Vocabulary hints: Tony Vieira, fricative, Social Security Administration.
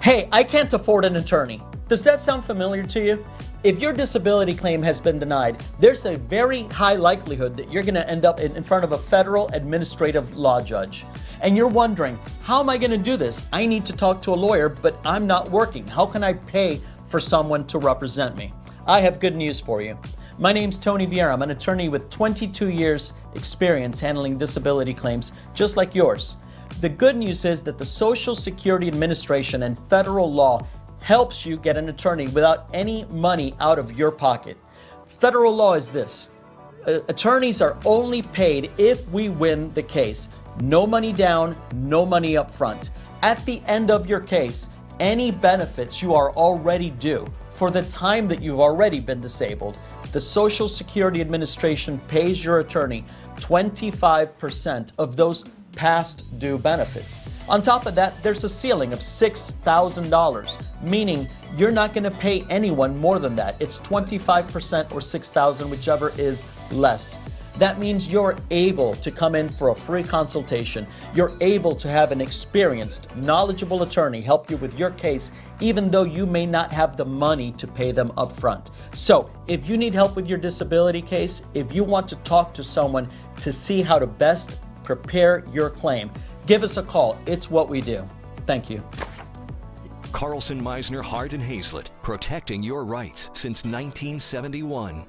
Hey, I can't afford an attorney. Does that sound familiar to you? If your disability claim has been denied, there's a very high likelihood that you're going to end up in front of a federal administrative law judge. And you're wondering, how am I going to do this? I need to talk to a lawyer, but I'm not working. How can I pay for someone to represent me? I have good news for you. My name's Tony Vieira. I'm an attorney with 22 years experience handling disability claims just like yours. The good news is that the Social Security Administration and federal law helps you get an attorney without any money out of your pocket. Federal law is this: attorneys are only paid if we win the case. No money down, no money up front. At the end of your case, any benefits you are already due for the time that you've already been disabled, the Social Security Administration pays your attorney 25% of those past due benefits. On top of that, there's a ceiling of $6,000, meaning you're not going to pay anyone more than that. It's 25% or $6,000, whichever is less. That means you're able to come in for a free consultation. You're able to have an experienced, knowledgeable attorney help you with your case, even though you may not have the money to pay them up front. So if you need help with your disability case, if you want to talk to someone to see how to best prepare your claim, give us a call. It's what we do. Thank you. Carlson, Meisner, Hard & Hazlett, protecting your rights since 1971.